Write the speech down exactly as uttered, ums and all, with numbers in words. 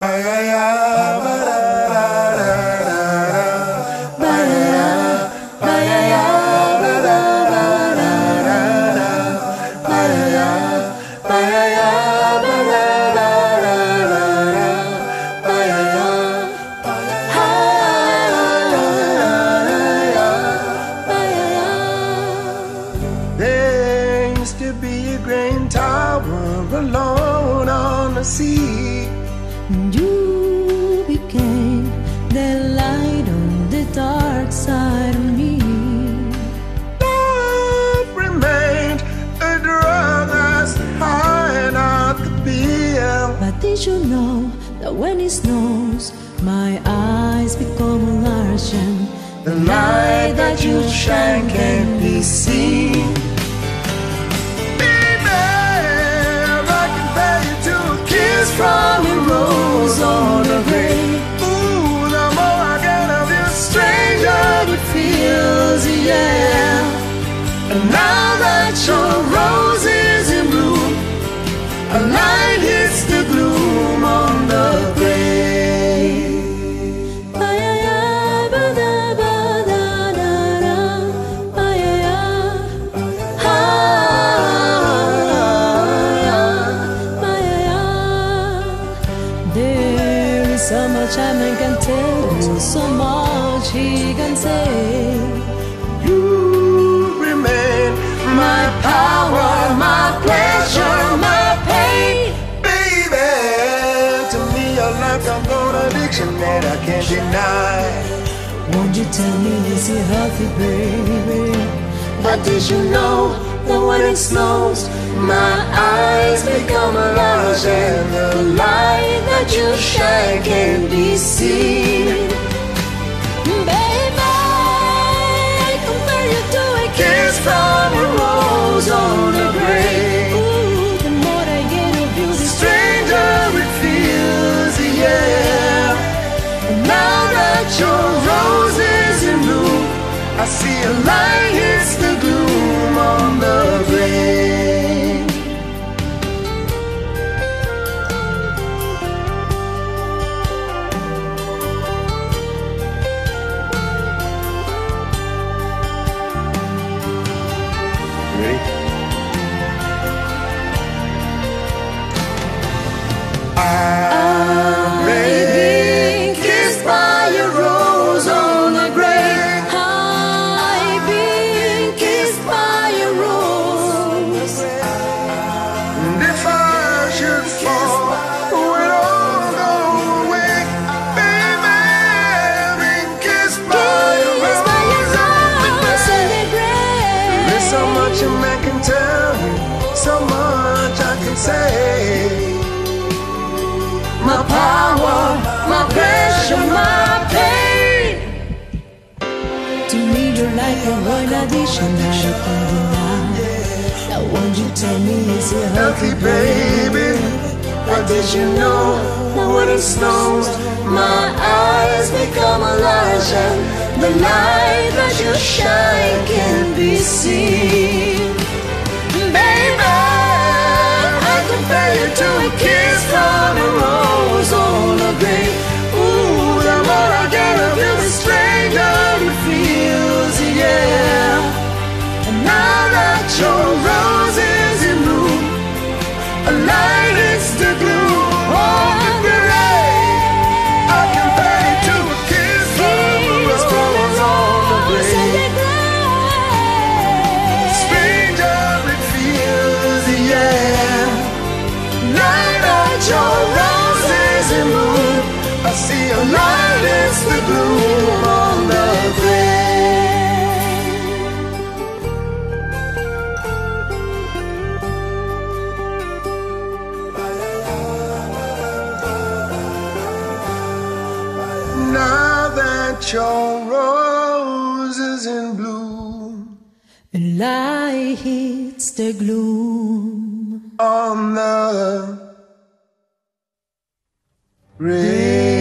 There used to be a grain tower alone on the sea. You became the light on the dark side of me. Love remained a drug as high not the bill. But did you know that when it snows, my eyes become large and the light that you shine can't be seen? Kiss from a rose on a grave. Ooh, the more I get of you, stranger it feels, yeah. And now that your rose is in bloom, a light hits the gloom on the grave. So much a man can tell you, so much he can say. You remain my power, my pleasure, my pain. Baby, to me your life's a contradiction that I can't deny. Won't you tell me, is it healthy, baby? But did you know that when it snows, my eyes become large and the light that you shine can't be seen? Baby, compare you to a kiss from a rose on a grave. Ooh, the more I get of you, the stranger it feels, yeah. And now that your rose is in bloom, I see a light hits the gloom on the grave. So much a man can tell me, so much I can say. My power, my pleasure, my pain. To me you're like a royal addition that I can deny. Now won't you tell me, is it healthy, baby? But did you know that when it snows, my eyes become large and the light that you shine can't be seen? Baby, I compare you to a kiss from a rose on a grave. Ooh, the more I get of you, the stranger it feels, yeah. And now that your rose is in bloom, a light is the gloom on the grave. I see a light is the gloom on the grave. Now that your rose is in bloom, a light hits the gloom on the grave.